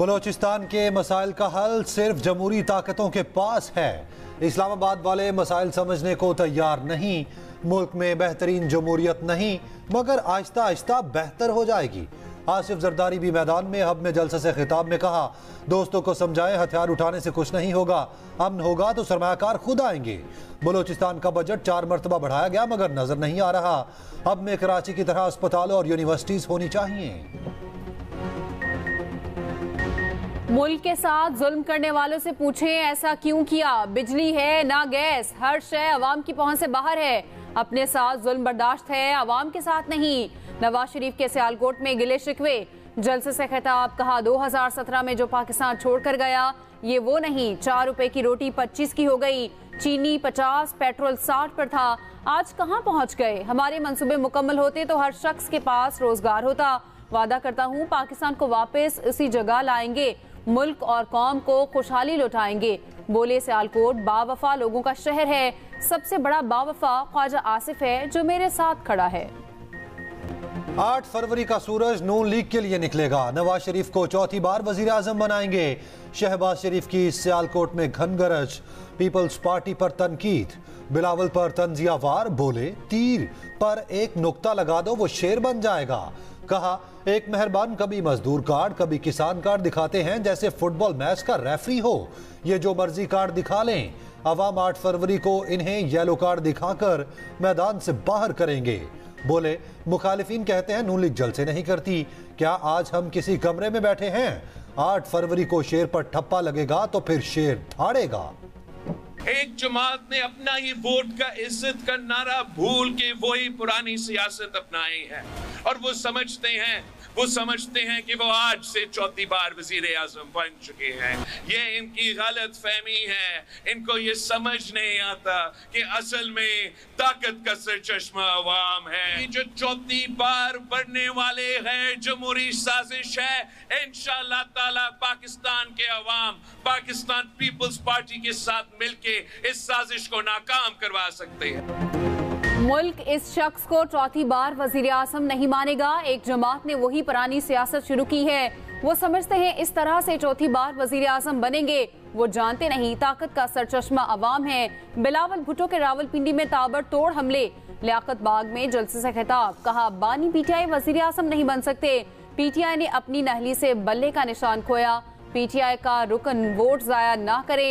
बलोचिस्तान के मसाइल का हल सिर्फ जमहूरी ताकतों के पास है। इस्लामाबाद वाले मसाइल समझने को तैयार नहीं। मुल्क में बेहतरीन जमहूरियत नहीं मगर आहिस्ता आहिस्ता बेहतर हो जाएगी। आसिफ जरदारी भी मैदान में हब में जलसे से खिताब में कहा, दोस्तों को समझाएं हथियार उठाने से कुछ नहीं होगा, अमन होगा तो सरमायाकार खुद आएंगे। बलोचिस्तान का बजट 4 मरतबा बढ़ाया गया मगर नजर नहीं आ रहा। हब में कराची की तरह अस्पताल और यूनिवर्सिटीज होनी चाहिए। मुल्क के साथ जुल्म करने वालों से पूछें ऐसा क्यों किया। बिजली है ना गैस, हर शय आवाम की पहुंच से बाहर है। अपने साथ जुल्म बर्दाश्त है, आवाम के साथ नहीं। नवाज शरीफ के सियालकोट में गिले शिकवे, जलसे से खिताब, कहा 2017 में जो पाकिस्तान छोड़कर गया ये वो नहीं। 4 रुपए की रोटी 25 की हो गई, चीनी 50, पेट्रोल 60 पर था, आज कहाँ पहुँच गए। हमारे मंसूबे मुकम्मल होते तो हर शख्स के पास रोजगार होता। वादा करता हूँ पाकिस्तान को वापस उसी जगह लाएंगे, मुल्क और कौम को खुशहाली लौटाएंगे। बोले सियालकोट बावफा लोगों का शहर है, सबसे बड़ा बावफा ख्वाजा आसिफ है जो मेरे साथ खड़ा है। 8 फरवरी का सूरज नून लीग के लिए निकलेगा। नवाज शरीफ को 4थी बार वजीर आजम बनाएंगे। शहबाज शरीफ की सियालकोट में घनगरज, पीपल्स पार्टी पर तनकीद, बिलावल पर तंजियावार, बोले तीर पर एक नुक्ता लगा दो वो शेर बन जाएगा। कहा एक मेहरबान कभी मजदूर कार्ड कभी किसान कार्ड दिखाते हैं जैसे फुटबॉल मैच का रेफरी हो, ये जो मर्जी कार्ड दिखा लें। अवाम 8 फरवरी को इन्हें येलो कार्ड दिखाकर मैदान से बाहर करेंगे। बोले मुखालिफिन कहते हैं नून लीग जलसे नहीं करती, क्या आज हम किसी कमरे में बैठे हैं। 8 फरवरी को शेर पर ठप्पा लगेगा तो फिर शेर धाड़ेगा। एक जमात ने अपना ही वोट का इज्जत का नारा भूल के वही पुरानी सियासत अपनाई है और वो समझते हैं कि वो आज से 4थी बार वजीर आजम बन चुके हैं। ये इनकी गलत फहमी है, इनको ये समझ नहीं आता कि असल में ताकत का सरचश्मा अवाम है। जो 4थी बार बढ़ने वाले हैं जमहूरी साजिश है। इंशाअल्लाह ताला पाकिस्तान के अवाम पाकिस्तान पीपल्स पार्टी के साथ मिलके इस साजिश को नाकाम करवा सकते हैं। मुल्क इस शख्स को 4थी बार वजीर आज़म नहीं मानेगा। एक जमात ने वही पुरानी सियासत शुरू की है। वो समझते हैं इस तरह से 4थी बार वजीर आज़म बनेंगे। वो जानते नहीं ताकत का सरचश्मा अवाम है। बिलावल भुट्टो के रावलपिंडी में ताबड़तोड़ हमले, लियाकत बाग में जलसे से खिताब, कहा बानी पीटीआई वजीर आज़म नहीं बन सकते। पीटीआई ने अपनी नहली से बल्ले का निशान खोया। पीटीआई का रुकन वोट जाया ना करे,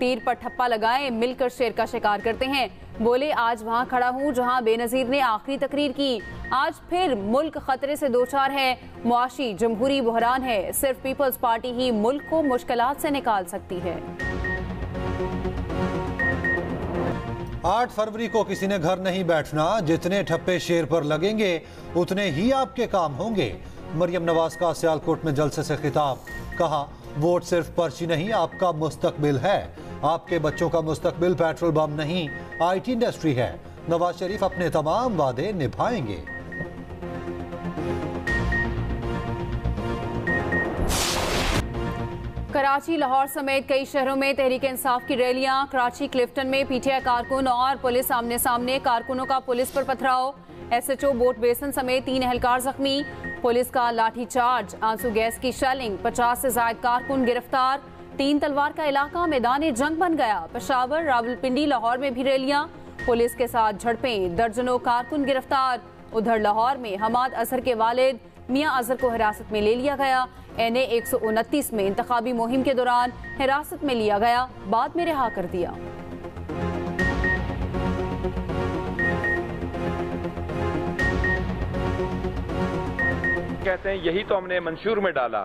तीर पर ठप्पा लगाए, मिलकर शेर का शिकार करते हैं। बोले आज वहां खड़ा हूं जहां बेनजीर ने आखिरी तकरीर की। आज फिर मुल्क खतरे से दोचार है, मुआशी जमहूरी बहरान है। सिर्फ पीपल्स पार्टी ही मुल्क को मुश्किलात से निकाल सकती है। 8 फरवरी को किसी ने घर नहीं बैठना। जितने ठप्पे शेर पर लगेंगे उतने ही आपके काम होंगे। मरियम नवाज का सियालकोट में जलसे से खिताब, कहा वोट सिर्फ पर्ची नहीं आपका मुस्तकबिल है। आपके बच्चों का मुस्तकबिल पेट्रोल बम नहीं आईटी इंडस्ट्री है। नवाज शरीफ अपने तमाम वादे निभाएंगे। कराची लाहौर समेत कई शहरों में तहरीक इंसाफ की रैलियां। कराची क्लिफ्टन में पीटीआई कारकुन और पुलिस आमने सामने, कारकुनों का पुलिस पर पथराव। एसएचओ बोट बेसन समेत 3 एहलकार जख्मी। पुलिस का लाठीचार्ज, आंसू गैस की शेलिंग, 50 से ज्यादा कारकुन गिरफ्तार। 3 तलवार का इलाका मैदान जंग बन गया। पेशावर, रावलपिंडी, लाहौर में भी रैलियां, पुलिस के साथ झड़पें, दर्जनों कारकुन गिरफ्तार। उधर लाहौर में हमाद अजहर के वालिद मियां अजहर को हिरासत में ले लिया गया। NA 129 में इंतखाबी मुहिम के दौरान हिरासत में लिया गया, बाद में रिहा कर दिया। कहते हैं यही तो हमने मंशूर में डाला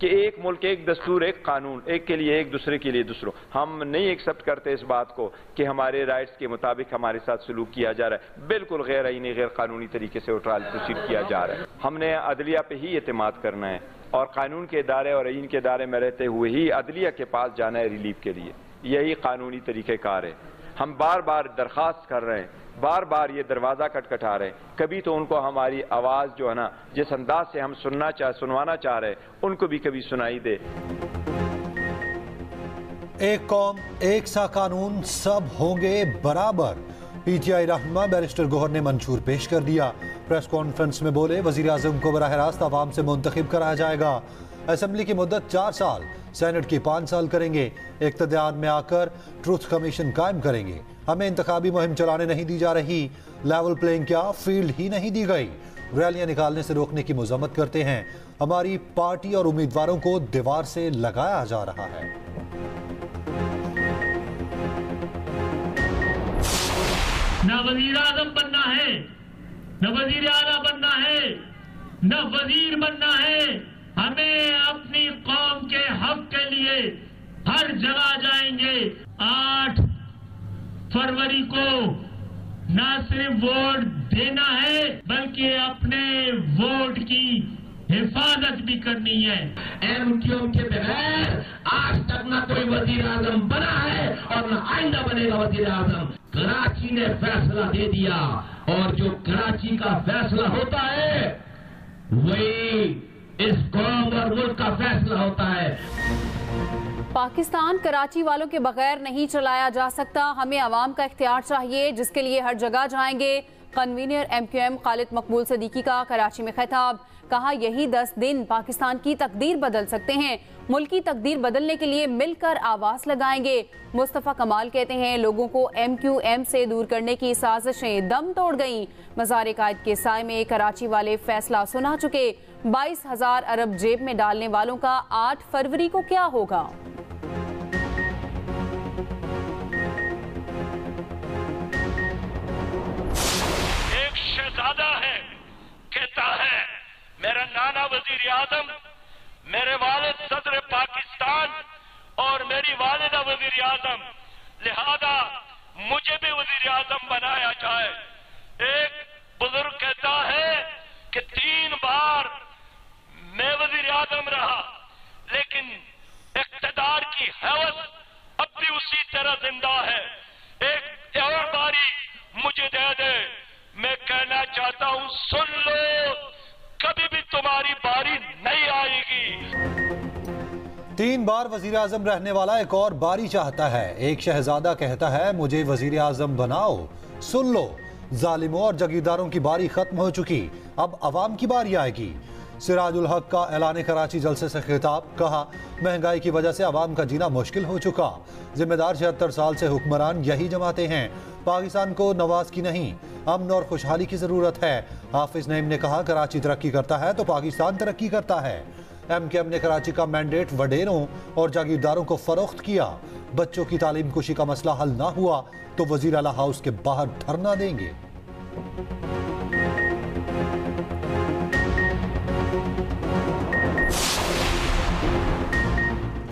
कि एक मुल्क एक दस्तूर एक कानून, एक के लिए एक दूसरे के लिए दूसरों। हम नहीं एक्सेप्ट करते इस बात को कि हमारे राइट्स के मुताबिक हमारे साथ सलूक किया जा रहा है, बिल्कुल गैर आईनी गैर कानूनी तरीके से ट्रायल प्रोसीड किया जा रहा है। हमने अदलिया पे ही एतमाद करना है और कानून के दायरे और आईन के दायरे में रहते हुए ही अदलिया के पास जाना है रिलीफ के लिए। यही कानूनी तरीक़ेकार है। हम बार बार दरख्वास्त कर रहे हैं, बार बार ये दरवाज़ा खटखटा रहे हैं, कभी तो उनको हमारी आवाज़ जो है ना जिस अंदाज से हम सुनवाना चाह रहे हैं उनको भी कभी सुनाई दे। एक कौम एक सा कानून, सब होंगे बराबर। पीटीआई रहनुमा बैरिस्टर गोहर ने मंशूर पेश कर दिया। प्रेस कॉन्फ्रेंस में बोले वज़ीर-ए-आज़म को बराह रास्त आवाम से मुंतखब कराया जाएगा। असम्बली की मुद्दत 4 साल, सेनेट की 5 साल करेंगे। इख्तियार में आकर ट्रूथ कमीशन कायम करेंगे। हमें इंतखाबी मुहिम चलाने नहीं दी जा रही, लेवल प्लेइंग क्या फील्ड ही नहीं दी गई। रैलियां निकालने से रोकने की मजम्मत करते हैं। हमारी पार्टी और उम्मीदवारों को दीवार से लगाया जा रहा है। ना वजीर आजम बनना है, ना वजीर आला बनना है, ना वजीर बनना है। हमें अपनी कौम के हक के लिए हर जगह जाएंगे। 8 फरवरी को ना सिर्फ वोट देना है बल्कि अपने वोट की हिफाजत भी करनी है। एमक्यूएम के बगैर आज तक ना कोई वजीर आजम बना है और ना आइंदा बनेगा वजीर आजम। कराची ने फैसला दे दिया और जो कराची का फैसला होता है वही इस कौम और मुल्क का फैसला होता है। पाकिस्तान कराची वालों के बगैर नहीं चलाया जा सकता। हमें आवाम का इख्तियार चाहिए जिसके लिए हर जगह जाएंगे। कन्वीनर MQM खालिद मकबूल सिद्दीकी का कराची में खिताब। कहा, यही 10 दिन पाकिस्तान की तकदीर बदल सकते हैं। मुल्क की तकदीर बदलने के लिए मिलकर आवाज लगाएंगे। मुस्तफ़ा कमाल कहते हैं, लोगों को MQM से दूर करने की साजिशें दम तोड़ गईं। मज़ार-ए-क़ाइद के साए में कराची वाले फैसला सुना चुके। 22,000 अरब जेब में डालने वालों का 8 फरवरी को क्या होगा? शहजादा है, कहता है मेरा नाना वजीर आजम, मेरे वालिद सदर पाकिस्तान और मेरी वालिदा वजीर आजम, लिहाजा मुझे भी वजीर आजम बनाया जाए। एक बुजुर्ग कहता है कि 3 बार मैं वजीर आजम रहा लेकिन इख्तदार की हवस अब भी उसी तरह जिंदा है, एक और बारी मुझे दे दे। मैं कहना चाहता हूं, सुन लो, कभी भी तुम्हारी बारी नहीं आएगी। 3 बार वजीर आजम रहने वाला एक और बारी चाहता है। एक शहजादा कहता है, मुझे वजीर आजम बनाओ। सुन लो, जालिमों और जगीरदारों की बारी खत्म हो चुकी, अब आवाम की बारी आएगी। सिराजुल हक का ऐलान कराची जलसे से खिताब। कहा, महंगाई की वजह से आवाम का जीना मुश्किल हो चुका। जिम्मेदार 76 साल से हुक्मरान यही जमाते हैं। पाकिस्तान को नवाज की नहीं, अमन और खुशहाली की ज़रूरत है। हाफिज नईम ने कहा, कराची तरक्की करता है तो पाकिस्तान तरक्की करता है। MQM ने कराची का मैंडेट वडेरों और जागीरदारों को फरोख्त किया। बच्चों की तालीम कुशी का मसला हल ना हुआ तो वजीर आला हाउस के बाहर धरना देंगे।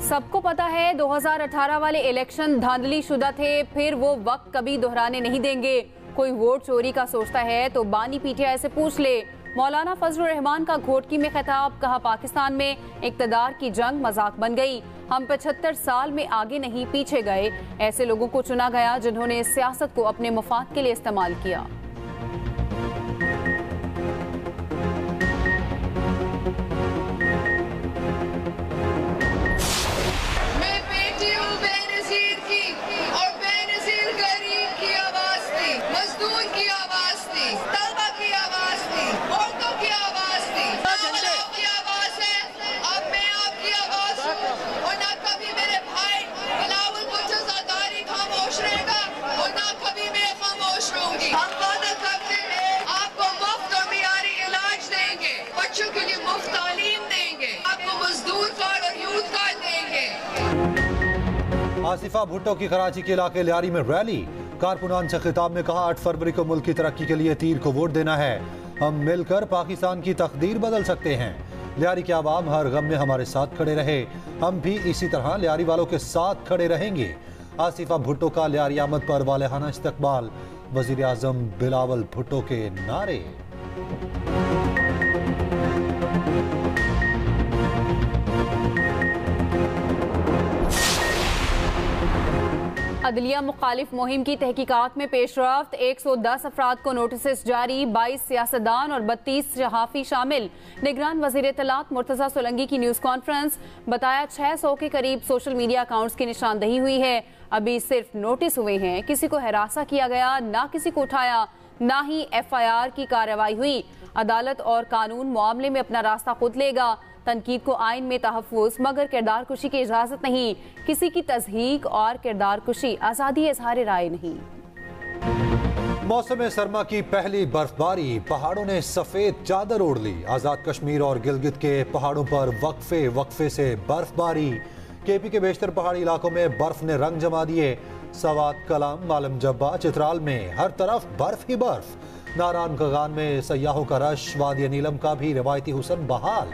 सबको पता है 2018 वाले इलेक्शन धांधली शुदा थे, फिर वो वक्त कभी दोहराने नहीं देंगे। कोई वोट चोरी का सोचता है तो बानी PTI से पूछ ले। मौलाना फजलुर रहमान का घोटकी में खिताब। कहा, पाकिस्तान में इक़्तिदार की जंग मजाक बन गई। हम 75 साल में आगे नहीं पीछे गए। ऐसे लोगों को चुना गया जिन्होंने सियासत को अपने मफाद के लिए इस्तेमाल किया। आसिफा भुट्टो की कराची के इलाके लियारी में रैली। कारकुनान से खिताब में कहा, 8 फरवरी को मुल्क की तरक्की के लिए तीर को वोट देना है। हम मिलकर पाकिस्तान की तकदीर बदल सकते हैं। लियारी के आवाम हर गम में हमारे साथ खड़े रहे, हम भी इसी तरह लियारी वालों के साथ खड़े रहेंगे। आसिफा भुट्टो का लियारी आमद पर वालेहाना इस्तकबाल। वजीर आजम बिलावल भुट्टो के नारे। अदलिया मुखालिफ मुहिम की तहकीकात में पेशरफ्त। 110 अफराद को नोटिस जारी। 22 सियासतदान और 32 सहाफ़ी शामिल। निगरान वज़ीर इत्तलाआत मुर्तज़ा सोलंकी की न्यूज़ कॉन्फ्रेंस। बताया, 600 के करीब सोशल मीडिया अकाउंट्स की निशानदही हुई है। अभी सिर्फ नोटिस हुए हैं। किसी को हरासा किया गया, ना किसी को उठाया, ना ही FIR की कार्रवाई हुई। अदालत और कानून मामले में अपना रास्ता खुद लेगा। तनकीद को आइन में तहफ़्फ़ुज़ मगर किरदार कुशी की इजाज़त नहीं। किसी की तज़हीक और किरदार कुशी आज़ादी इज़हार राय नहीं। मौसम सरमा की पहली बर्फबारी, पहाड़ों ने सफ़ेद चादर ओढ़ ली। आज़ाद कश्मीर और गिलगित के पहाड़ों पर वक्फे वक्फे से बर्फबारी। केपी के बेशतर पहाड़ी इलाकों में बर्फ ने रंग जमा दिए। सवात, कलाम, मालम जब्बा, चित्राल में हर तरफ बर्फ ही बर्फ। नारान खगान में सयाहों का रश, वादी नीलम का भी रिवायती हुसन बहाल।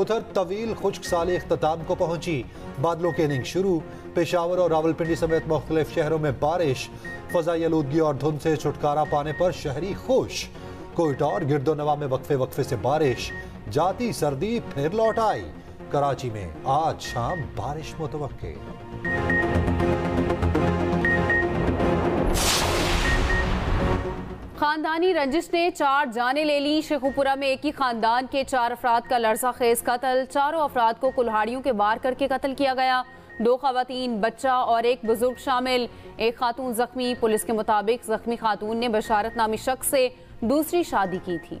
उधर तवील खुश्क साली इख्तिताम को पहुंची, बादलों की इनिंग शुरू। पेशावर और रावलपिंडी समेत मुख्तलिफ शहरों में बारिश। फ़ज़ाई आलूदगी और धुंध से छुटकारा पाने पर शहरी खुश। कोयटा और गिरदोनवा में वक्फे वक्फे से बारिश। जाती सर्दी फिर लौट आई। कराची में आज शाम बारिश मुतवक्के। खानदानी रंजिश ने चार जानें ले ली। शेखुपुरा में एक ही खानदान के चार अफराद का लड़ज़ाखेज़ कत्ल। चारों अफराद को कुल्हाड़ियों के वार करके कत्ल किया गया। 2 खवातीन, बच्चा और एक बुजुर्ग शामिल। एक खातून जख्मी। पुलिस के मुताबिक जख्मी खातून ने बशारत नामी शख्स से दूसरी शादी की थी।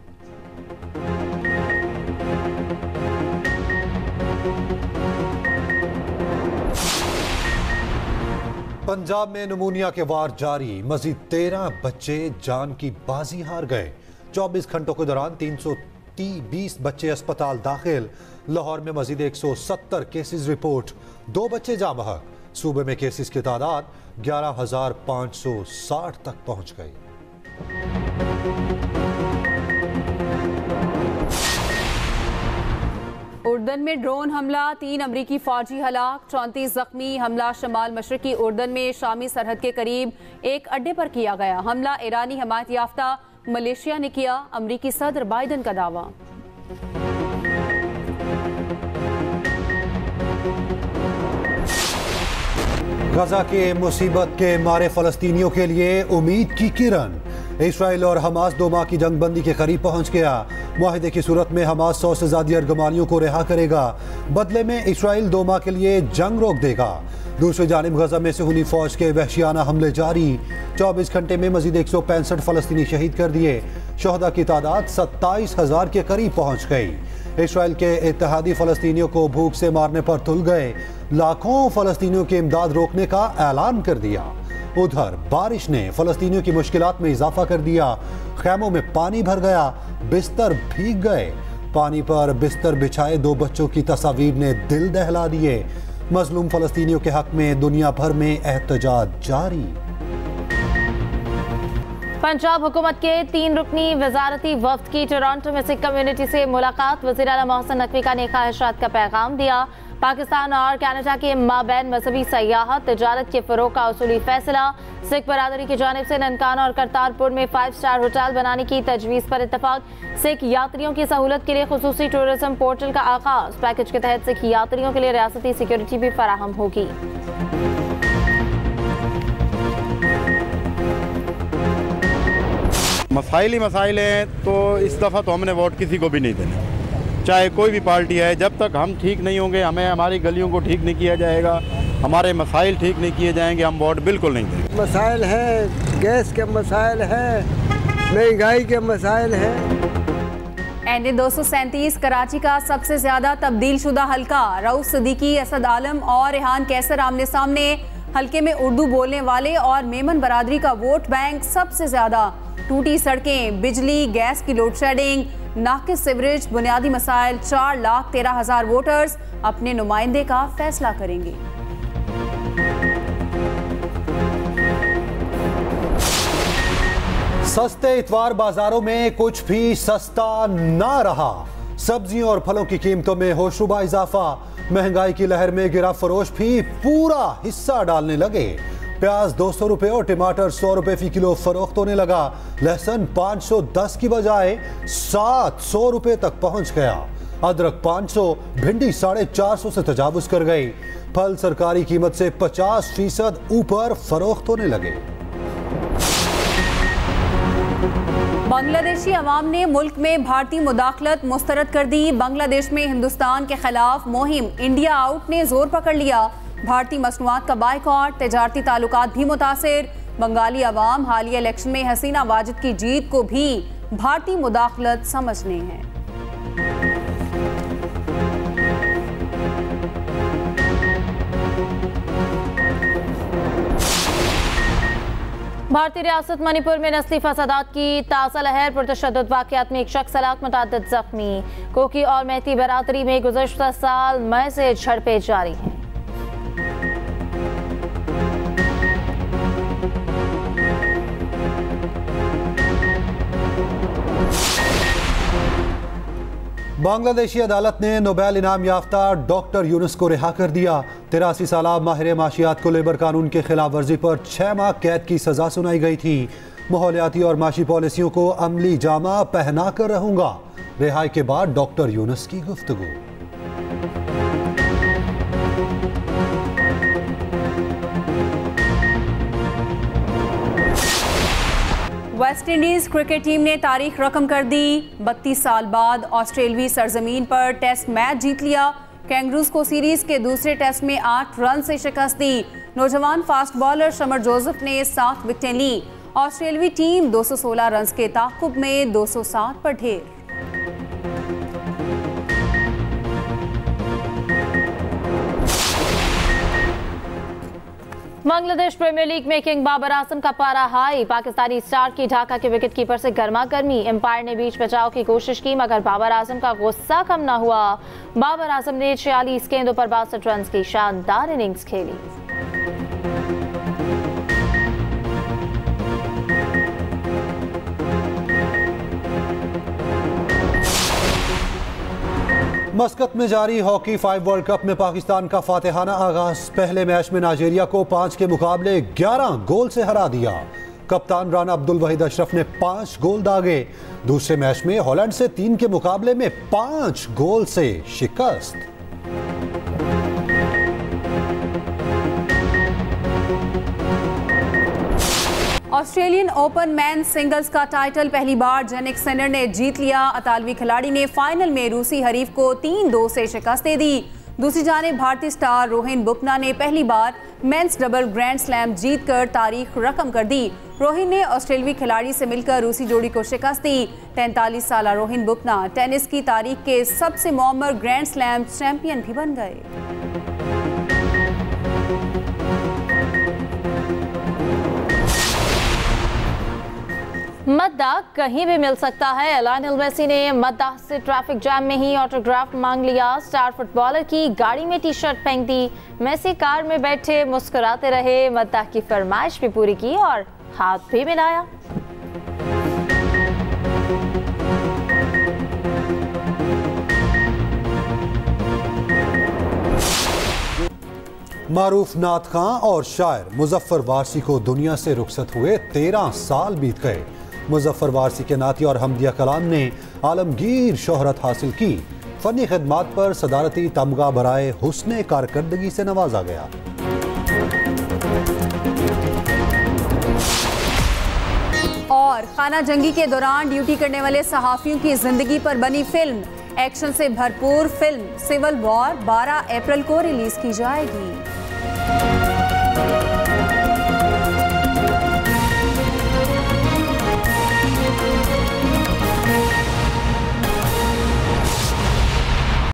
पंजाब में नमूनिया के वार जारी। मजीद 13 बच्चे जान की बाजी हार गए। 24 घंटों के दौरान 320 बच्चे अस्पताल दाखिल। लाहौर में मजीद 170 केसेज रिपोर्ट। 2 बच्चे जाम बहक। सूबे में केसेज की तादाद 11,560 तक पहुंच गई। उर्दन में ड्रोन हमला, 3 अमरीकी फौजी हलाक, 34 जख्मी। हमला शमाल मशरकी उर्दन में शामी सरहद के करीब एक अड्डे पर किया गया। हमला ईरानी हमायत याफ्ता मलेशिया ने किया। अमरीकी सदर बाइडन का दावा। गजा के मुसीबत के मारे फलस्तीनियों के लिए उम्मीद की किरण। इसराइल और हमास 2 माह की जंगबंदी के करीब पहुंच गया। मुआहदे की सूरत में हमास 100 से ज्यादा अर्गमानियों को रिहा करेगा। बदले में इसराइल 2 माह के लिए जंग रोक देगा। दूसरी जानिब गजा में सुहनी फौज के वहशियाना हमले जारी। 24 घंटे में मजीद 165 फलस्तीनी शहीद कर दिए। शहदा की तादाद 27,000 के करीब पहुँच गई। इसराइल के इत्तेहादी फलस्तीनियों को भूख से मारने पर तुल गए। लाखों फलस्तीनियों की इमदाद रोकने का ऐलान कर दिया। उधर बारिश ने फलस्तीनियों की मुश्किलात में इजाफा कर दिया। खैमों में पानी भर गया, बिस्तर भीग गए। पानी पर बिस्तर बिछाए 2 बच्चों की तस्वीर ने दिल दहला दिए। मजलूम फलस्तीनियों के हक में दुनिया भर में एहतजाज जारी। पंजाब हुकूमत के 3 रुकनी वजारती वफ्द की टोरंटो में सिख कम्युनिटी से मुलाकात। वज़ीर आला मोहसिन नकवी ने ख्वाहिशात का पैगाम दिया। पाकिस्तान और कनाडा के माबैन मजहबी सयाहत, तजारत के फरोग का उसूली फैसला। सिख बरादरी की जानिब से ननकाना और करतारपुर में 5-स्टार होटल बनाने की तजवीज़ पर इतफाक। सिख यात्रियों की सहूलत के लिए खसूसी टूरिज्म पोर्टल का आगाज। पैकेज के तहत सिख यात्रियों के लिए रियासती सिक्योरिटी भी फराहम होगी। मसाइल ही मसाइल हैं, तो इस दफ़ा तो हमने वोट किसी को भी नहीं देना, चाहे कोई भी पार्टी है। जब तक हम ठीक नहीं होंगे, हमें हमारी गलियों को ठीक नहीं किया जाएगा, हमारे मसाइल ठीक नहीं किए जाएंगे, हम वोट बिल्कुल नहीं देंगे। मसाइल हैं, गैस के मसाइल हैं, महंगाई के मसाइल हैं। एनए 237 कराची का सबसे ज्यादा तब्दील शुदा हल्का। रऊफ सिद्दीकी, असद आलम और रेहान कैसर आमने सामने। हल्के में उर्दू बोलने वाले और मेमन बरादरी का वोट बैंक सबसे ज्यादा। टूटी सड़कें, बिजली, गैस की लोड शेडिंग, नाकिस सिवरेज, बुनियादी मसाइल। 4,13,000 वोटर्स अपने नुमाइंदे का फैसला करेंगे। सस्ते इतवार बाजारों में कुछ भी सस्ता ना रहा। सब्जियों और फलों की कीमतों में होशरुबा इजाफा। महंगाई की लहर में गिरा फरोश भी पूरा हिस्सा डालने लगे। प्याज 200 रुपये और टमाटर 100 रुपये फी किलो फरोख्त होने लगा। लहसुन 510 की बजाय 700 रुपये तक पहुंच गया। अदरक 500, भिंडी 450 से तजावुज कर गई। फल सरकारी कीमत से 50% ऊपर फरोख्त होने लगे। बांग्लादेशी अवाम ने मुल्क में भारतीय मुदाखलत मुस्तरद कर दी। बांग्लादेश में हिंदुस्तान के खिलाफ मुहिम इंडिया आउट ने जोर पकड़ लिया। भारतीय मसनूआत का बायकॉट, तजारती ताल्लुकात भी मुतासिर। बंगाली अवाम हालिया इलेक्शन में हसीना वाजिद की जीत को भी भारतीय मुदाखलत समझने हैं। भारतीय रियासत मणिपुर में नस्ली फसादात की ताज़ा लहर। पुरतशद्दुद वाक़यात में एक शख्स हलाक, मुतअद्दिद ज़ख्मी। कोकी और मेहती बरादरी में गुज़श्ता साल मई से झड़पें जारी हैं। बांग्लादेशी अदालत ने नोबेल इनाम याफ्ता डॉक्टर यूनुस को रिहा कर दिया। 83 साला माहिर माशियात को लेबर कानून के खिलाफ वर्जी पर 6 माह कैद की सजा सुनाई गई थी। माहौलियाती और माशी पॉलिसियों को अमली जामा पहना कर रहूंगा। रिहाई के बाद डॉक्टर यूनुस की गुफ्तगू। वेस्ट इंडीज़ क्रिकेट टीम ने तारीख रकम कर दी। 32 साल बाद ऑस्ट्रेलवी सरजमीन पर टेस्ट मैच जीत लिया। कैंगरूज को सीरीज के दूसरे टेस्ट में 8 रन से शिकस्त दी। नौजवान फास्ट बॉलर शमर जोसेफ ने 7 विकेटें ली। ऑस्ट्रेलवी टीम 216 रन के ताकुब में 207 पर ढेर। बांग्लादेश प्रीमियर लीग में किंग बाबर आजम का पारा हाई। पाकिस्तानी स्टार की ढाका के विकेटकीपर से गर्मा गर्मी। एम्पायर ने बीच बचाव की कोशिश की मगर बाबर आजम का गुस्सा कम ना हुआ। बाबर आजम ने 46 गेंदों पर 62 रन की शानदार इनिंग्स खेली। मस्कत में जारी हॉकी 5 वर्ल्ड कप में पाकिस्तान का फातिहाना आगाज। पहले मैच में नाइजीरिया को 5 के मुकाबले 11 गोल से हरा दिया। कप्तान राना अब्दुल वहीद अशरफ ने 5 गोल दागे। दूसरे मैच में हॉलैंड से 3 के मुकाबले में 5 गोल से शिकस्त। ऑस्ट्रेलियन ओपन मैन सिंगल्स का टाइटल पहली बार जेनिक सेनर ने जीत लिया। अतालवी खिलाड़ी ने फाइनल में रूसी हरीफ को 3-2 से शिकस्त दे दी। दूसरी जानिब भारतीय स्टार रोहन बोपन्ना ने पहली बार मेंस डबल ग्रैंड स्लैम जीतकर तारीख रकम कर दी। रोहन ने ऑस्ट्रेलवी खिलाड़ी से मिलकर रूसी जोड़ी को शिकस्त दी। 43 साला रोहन बोपन्ना टेनिस की तारीख के सबसे मुअम्मर ग्रैंड स्लैम चैंपियन भी बन गए। मद्दा कहीं भी मिल सकता है। लायनेल मेसी ने मद्दा से ट्रैफिक जैम में ही ऑटोग्राफ मांग लिया। स्टार फुटबॉलर की गाड़ी में टी शर्ट फेंक दी। मेसी कार में बैठे मुस्कुराते रहे। मद्दा की फरमाइश भी पूरी की और हाथ भी मिलाया। मारूफ नात खां और शायर मुजफ्फर वारसी को दुनिया से रुखसत हुए 13 साल बीत गए। मुजफ्फर वारसी के नाती और हमदिया कलाम ने आलमगीर शोहरत हासिल की। फनी खदमात पर सदारती तमगा बराए हुस्ने कारकर्दगी से नवाजा गया। और खाना जंगी के दौरान ड्यूटी करने वाले सहाफ़ियों की जिंदगी पर बनी फिल्म। एक्शन से भरपूर फिल्म सिविल वॉर 12 अप्रैल को रिलीज की जाएगी।